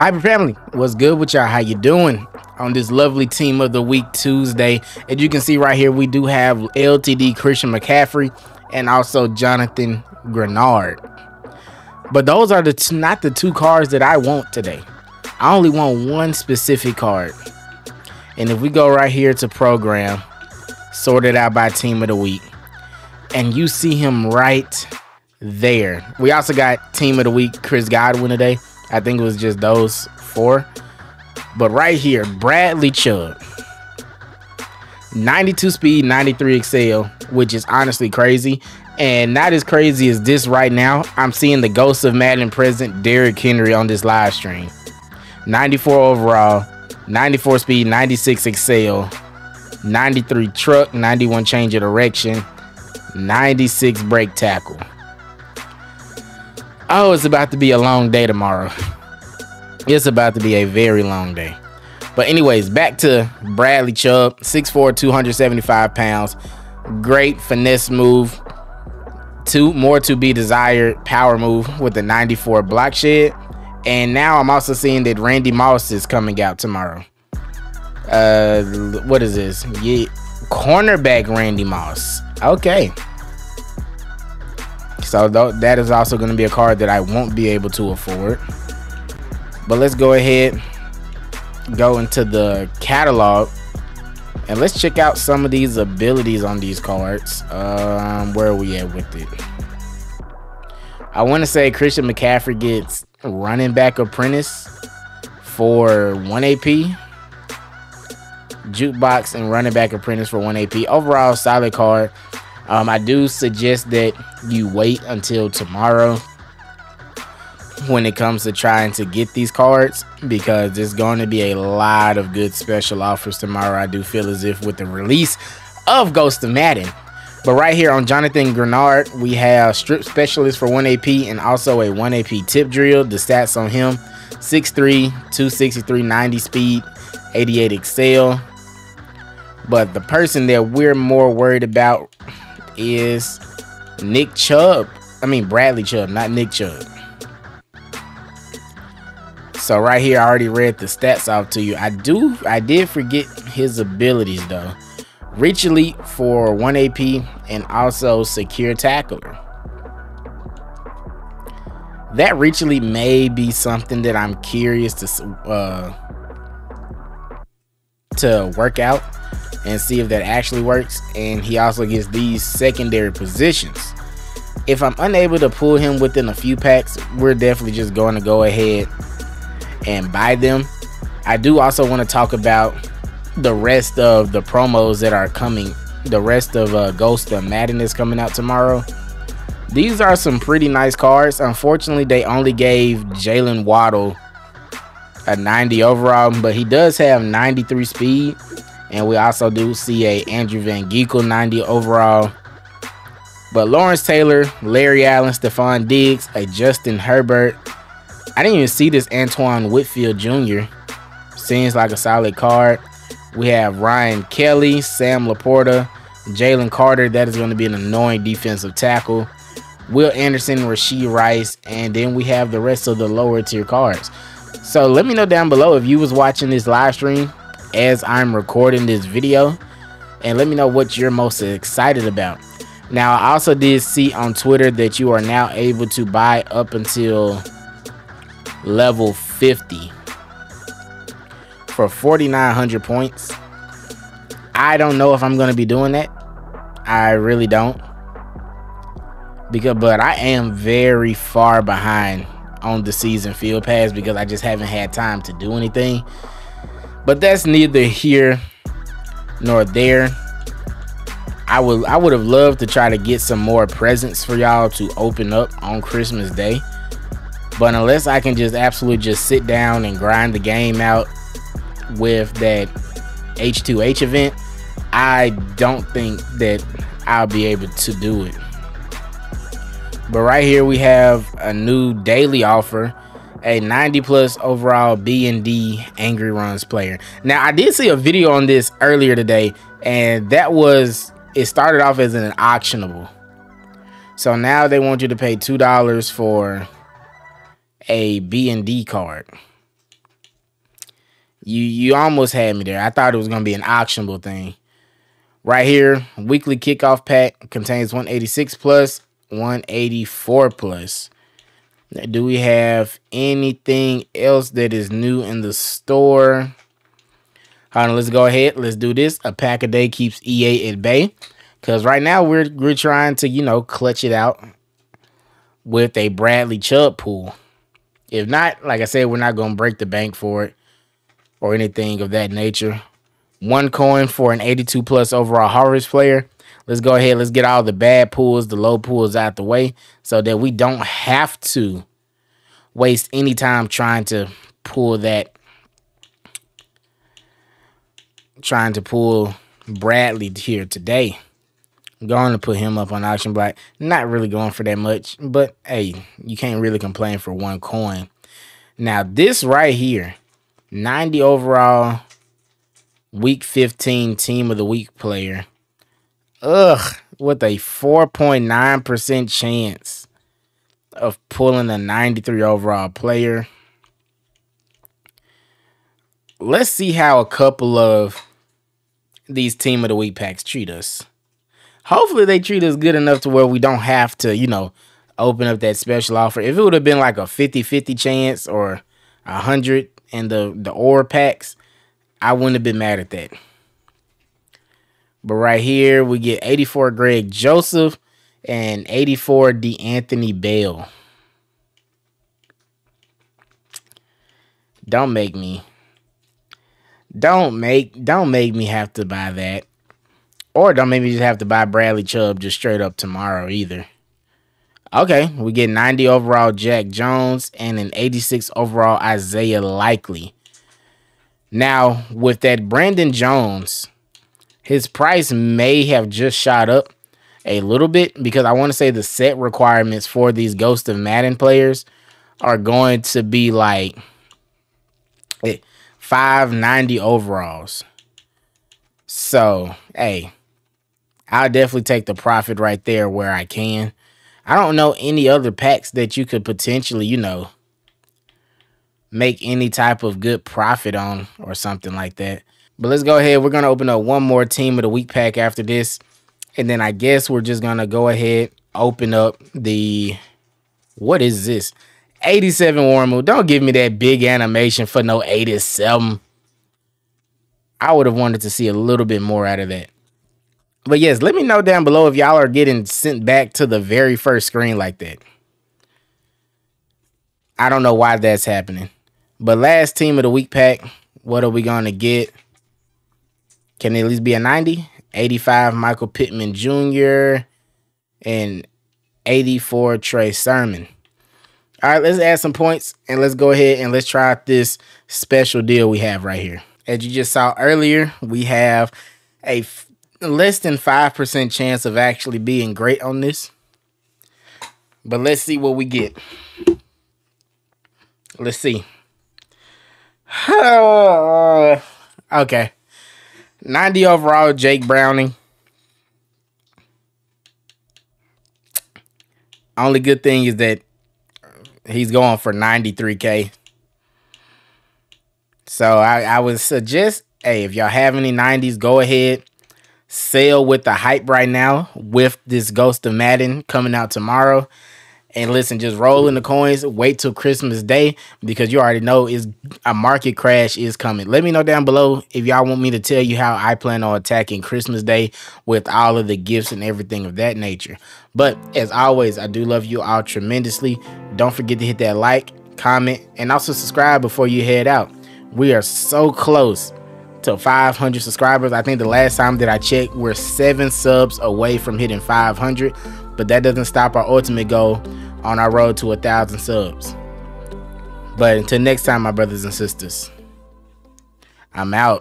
Hyper family, what's good with y'all? How you doing on this lovely team of the week Tuesday? As you can see right here, we do have LTD Christian McCaffrey and also Jonathan Greenard. But those are not the two cards that I want today. I only want one specific card. And if we go right here to program, sort it out by team of the week, and you see him right there. We also got team of the week Chris Godwin today. I think it was just those four. But right here, Bradley Chubb. 92 speed, 93 excel, which is honestly crazy. And not as crazy as this right now. I'm seeing the ghost of Madden present Derrick Henry on this live stream. 94 overall, 94 speed, 96 excel, 93 truck, 91 change of direction, 96 break tackle. Oh, it's about to be a long day tomorrow. It's about to be a very long day. But anyways, back to Bradley Chubb. 6'4", 275 pounds. Great finesse move. More to be desired power move with the 94 block shed. And now I'm also seeing that Randy Moss is coming out tomorrow. What is this? Yeah, cornerback Randy Moss. Okay. So that is also going to be a card that I won't be able to afford. But let's go ahead, go into the catalog, and let's check out some of these abilities on these cards. Where are we at with it? I want to say Christian McCaffrey gets running back apprentice for 1 AP. Jukebox and running back apprentice for 1 AP. Overall, solid card. I do suggest that you wait until tomorrow when it comes to trying to get these cards, because there's going to be a lot of good special offers tomorrow. I do feel as if with the release of Ghost of Madden. But right here on Jonathan Greenard, we have Strip Specialist for 1 AP and also a 1 AP tip drill. The stats on him, 6'3", 263, 90 speed, 88 excel. But the person that we're more worried about is Nick Chubb. I mean Bradley Chubb, not Nick Chubb. So right here, I already read the stats off to you. I did forget his abilities though. Reach Elite for 1 AP and also Secure Tackler. That Reach Elite may be something that I'm curious to work out and see if that actually works. And he also gets these secondary positions. If I'm unable to pull him within a few packs, we're definitely just going to go ahead and buy them. I do also want to talk about the rest of the promos that are coming. The rest of Ghost of Madden is coming out tomorrow. These are some pretty nice cards. Unfortunately, they only gave Jaylen Waddle a 90 overall, but he does have 93 speed. And we also do see a Andrew Van Ginkel 90 overall. But Lawrence Taylor, Larry Allen, Stephon Diggs, a Justin Herbert. I didn't even see this Antoine Whitfield Jr. Seems like a solid card. We have Ryan Kelly, Sam Laporta, Jalen Carter. That is going to be an annoying defensive tackle. Will Anderson, Rasheed Rice. And then we have the rest of the lower tier cards. So let me know down below if you was watching this live stream as I'm recording this video, and let me know what you're most excited about. Now, I also did see on Twitter that you are now able to buy up until level 50 for 4,900 points. I don't know if I'm going to be doing that. I really don't, but I am very far behind on the season field pass because I just haven't had time to do anything. But that's neither here nor there. I would have loved to try to get some more presents for y'all to open up on Christmas Day. But unless I can just absolutely just sit down and grind the game out with that H2H event, I don't think that I'll be able to do it. But right here we have a new daily offer. A 90 plus overall B&D Angry Runs player. Now, I did see a video on this earlier today, and it started off as an auctionable. So now they want you to pay $2 for a B&D card. You almost had me there. I thought it was going to be an auctionable thing. Right here, weekly kickoff pack contains 186 plus, 184 plus. Do we have anything else that is new in the store? Hold on, let's go ahead. Let's do this. A pack a day keeps EA at bay. Because right now we're trying to, you know, clutch it out with a Bradley Chubb pool. If not, like I said, we're not going to break the bank for it or anything of that nature. One coin for an 82 plus overall harvest player. Let's go ahead. Let's get all the bad pools, the low pools out the way so that we don't have to waste any time trying to pull that. Trying to pull Bradley here today. I'm going to put him up on auction block. Not really going for that much, but hey, you can't really complain for one coin. Now this right here, 90 overall, week 15 team of the week player. Ugh, with a 4.9% chance of pulling a 93 overall player. Let's see how a couple of these team of the week packs treat us. Hopefully they treat us good enough to where we don't have to, you know, open up that special offer. If it would have been like a 50-50 chance or 100 in the ore packs, I wouldn't have been mad at that. But right here, we get 84 Greg Joseph and 84 DeAnthony Bell. Don't make me have to buy that. Or don't make me just have to buy Bradley Chubb just straight up tomorrow either. Okay, we get 90 overall Jack Jones and an 86 overall Isaiah Likely. Now, with that Brandon Jones, his price may have just shot up a little bit because I want to say the set requirements for these Ghost of Madden players are going to be like 590 overalls. So, hey, I'll definitely take the profit right there where I can. I don't know any other packs that you could potentially, you know, make any type of good profit on or something like that. But let's go ahead. We're going to open up one more team of the week pack after this. And then I guess we're just going to go ahead, open up the, what is this? 87 Warmu. Don't give me that big animation for no 87. I would have wanted to see a little bit more out of that. But yes, let me know down below if y'all are getting sent back to the very first screen like that. I don't know why that's happening. But last team of the week pack, what are we going to get? Can it at least be a 90? 85 Michael Pittman Jr. and 84 Trey Sermon. All right, let's add some points, and let's go ahead and let's try out this special deal we have right here. As you just saw earlier, we have a less than 5% chance of actually being great on this. But let's see what we get. Let's see. Okay. 90 overall, Jake Browning. Only good thing is that he's going for 93K. So I would suggest, hey, if y'all have any 90s, go ahead. Sell with the hype right now with this Ghost of Madden coming out tomorrow. And listen, just roll in the coins. Wait till Christmas Day because you already know is a market crash is coming. Let me know down below if y'all want me to tell you how I plan on attacking Christmas Day with all of the gifts and everything of that nature. But as always, I do love you all tremendously. Don't forget to hit that like, comment, and also subscribe before you head out. We are so close to 500 subscribers. I think the last time that I checked, we're 7 subs away from hitting 500. But that doesn't stop our ultimate goal on our road to 1,000 subs. But until next time, my brothers and sisters, I'm out.